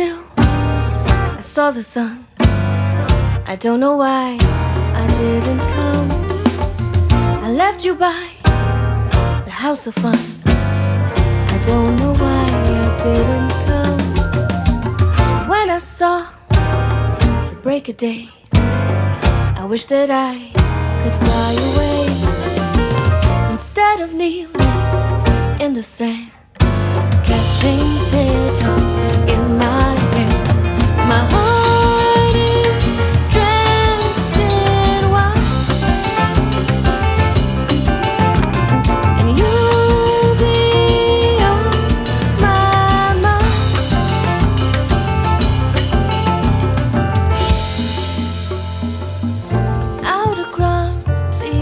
still, I saw the sun. I don't know why I didn't come. I left you by the house of fun. I don't know why I didn't come. When I saw the break of day, I wish that I could fly away instead of kneeling in the sand, catching teardrops in my hand. My heart is drenched in water, and you'll be on my mind. Out across the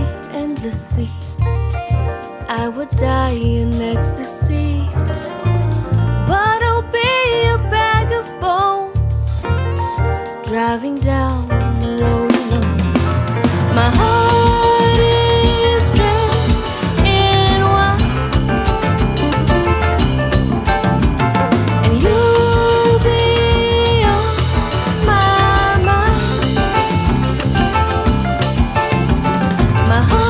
endless sea, I would die in ecstasy, but I'll be a bag of bones driving down the road alone. My heart is drenched in water, and you'll be on my mind. My heart.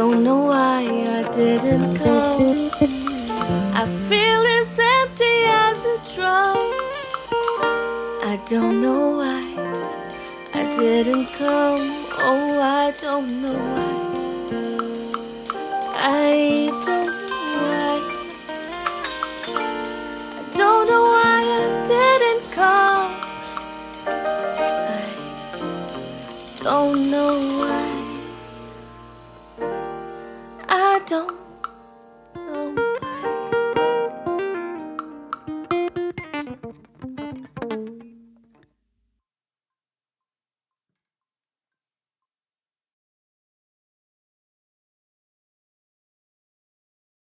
Don't know why I didn't come. I feel as empty as a drum. I don't know why I didn't come. Oh, I don't know why. I don't know why. I don't know why I didn't come. I don't know why. Don't